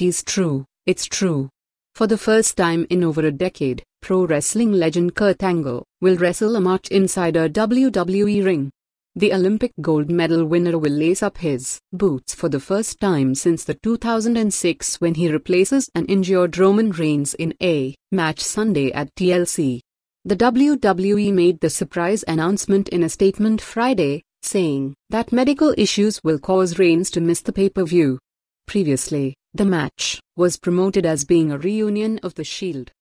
is true, it's true. For the first time in over a decade, pro wrestling legend Kurt Angle will wrestle a match inside a WWE ring. The Olympic gold medal winner will lace up his boots for the first time since the 2006 when he replaces an injured Roman Reigns in a match Sunday at TLC. The WWE made the surprise announcement in a statement Friday, saying that medical issues will cause Reigns to miss the pay-per-view. Previously, the match was promoted as being a reunion of The Shield.